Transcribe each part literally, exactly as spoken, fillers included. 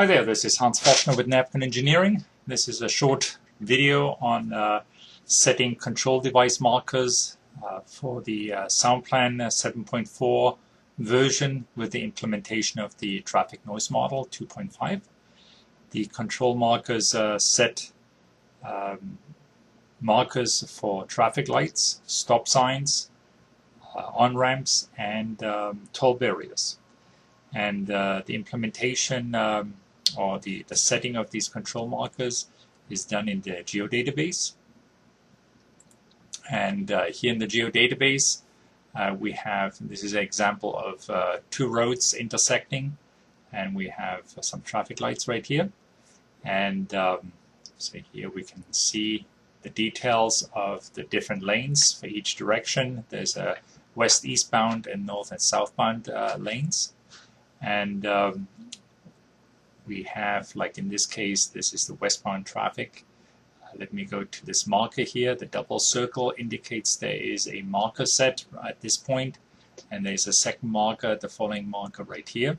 Hi there, this is Hans Fachner with Navcon Engineering. This is a short video on uh, setting control device markers uh, for the uh, Soundplan seven point four version with the implementation of the traffic noise model two point five. The control markers uh, set um, markers for traffic lights, stop signs, uh, on-ramps, and um, toll barriers. And uh, the implementation um, or the, the setting of these control markers is done in the geodatabase. And uh, here in the geodatabase, uh, we have, this is an example of uh, two roads intersecting, and we have some traffic lights right here. And um, so here we can see the details of the different lanes for each direction. There's a west-eastbound and north and southbound uh, lanes. And um, we have, like in this case, this is the westbound traffic. Uh, let me go to this marker here. The double circle indicates there is a marker set at this point, and there's a second marker, the following marker right here.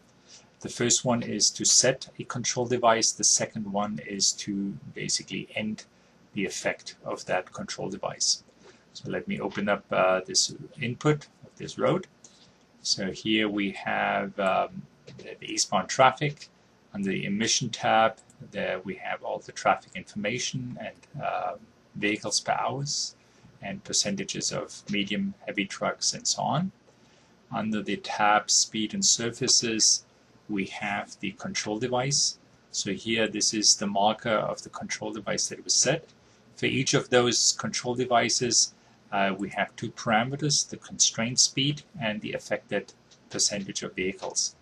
The first one is to set a control device. The second one is to basically end the effect of that control device. So let me open up uh, this input of this road. So here we have um, the eastbound traffic. Under the emission tab, there we have all the traffic information and uh, vehicles per hours and percentages of medium, heavy trucks and so on. Under the tab speed and surfaces, we have the control device. So here this is the marker of the control device that was set. For each of those control devices, Uh, we have two parameters, the constraint speed and the affected percentage of vehicles.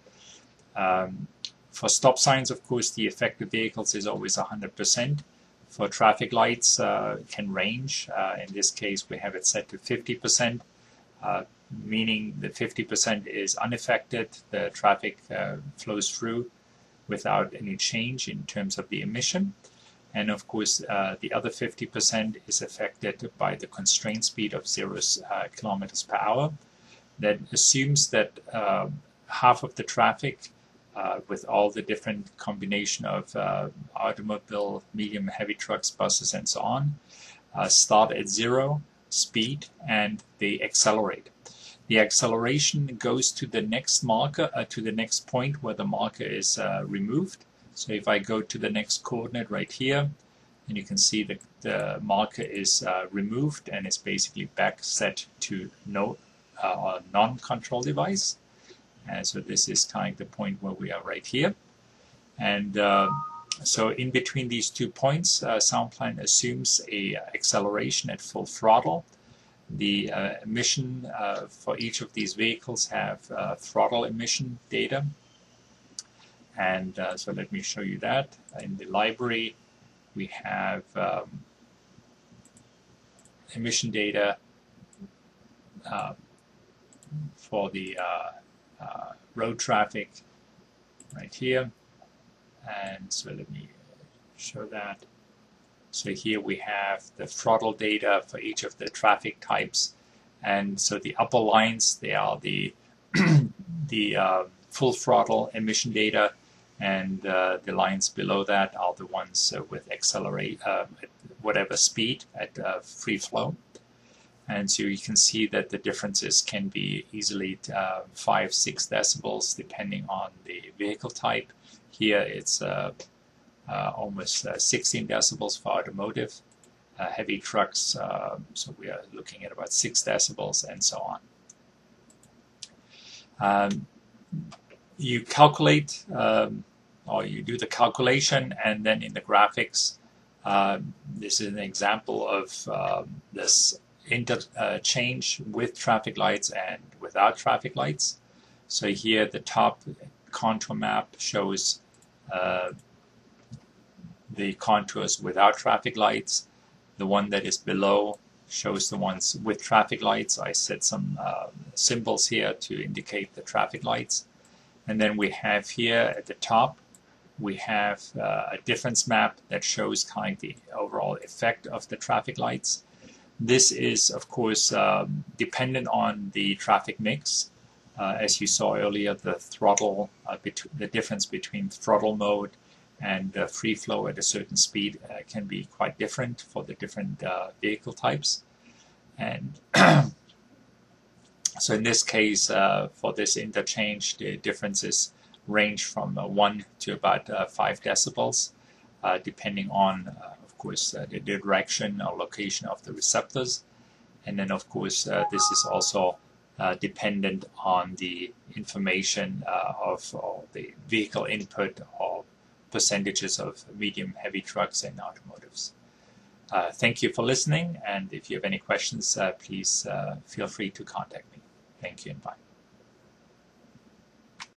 Um, for stop signs, of course, the affected vehicles is always one hundred percent. For traffic lights, uh, it can range. Uh, in this case, we have it set to fifty percent, uh, meaning that fifty percent is unaffected. The traffic uh, flows through without any change in terms of the emission. And of course, uh, the other fifty percent is affected by the constraint speed of zero uh, kilometers per hour. That assumes that uh, half of the traffic, uh, with all the different combination of uh, automobile, medium, heavy trucks, buses, and so on, uh, start at zero speed and they accelerate. The acceleration goes to the next marker, uh, to the next point where the marker is uh, removed. So if I go to the next coordinate right here, and you can see that the marker is uh, removed and is basically back set to no uh, non-control device. And so this is kind of the point where we are right here. And uh, so in between these two points, uh, Soundplan assumes a acceleration at full throttle. The uh, emission uh, for each of these vehicles have uh, throttle emission data. And uh, so let me show you that. In the library, we have um, emission data uh, for the uh, uh, road traffic right here. And so let me show that. So here we have the throttle data for each of the traffic types. And so the upper lines, they are the, the uh, full throttle emission data. And uh, the lines below that are the ones uh, with accelerate, uh, at whatever speed at uh, free flow. And so you can see that the differences can be easily uh, five, six decibels depending on the vehicle type. Here it's uh, uh, almost uh, sixteen decibels for automotive, uh, heavy trucks. Uh, so we are looking at about six decibels and so on. Um, You calculate, um, or you do the calculation, and then in the graphics, uh, this is an example of um, this interchange uh, with traffic lights and without traffic lights. So here the top contour map shows uh, the contours without traffic lights. The one that is below shows the ones with traffic lights. I set some uh, symbols here to indicate the traffic lights. And then we have here at the top, we have uh, a difference map that shows kind of the overall effect of the traffic lights. This is, of course, um, dependent on the traffic mix. uh, as you saw earlier, the throttle, uh, the difference between throttle mode and the free flow at a certain speed uh, can be quite different for the different uh, vehicle types. And so in this case, uh, for this interchange, the differences range from uh, one to about uh, five decibels, uh, depending on, uh, of course, uh, the direction or location of the receptors. And then, of course, uh, this is also uh, dependent on the information uh, of or the vehicle input or percentages of medium heavy trucks and automotives. Uh, thank you for listening, and if you have any questions, uh, please uh, feel free to contact me. Thank you and bye.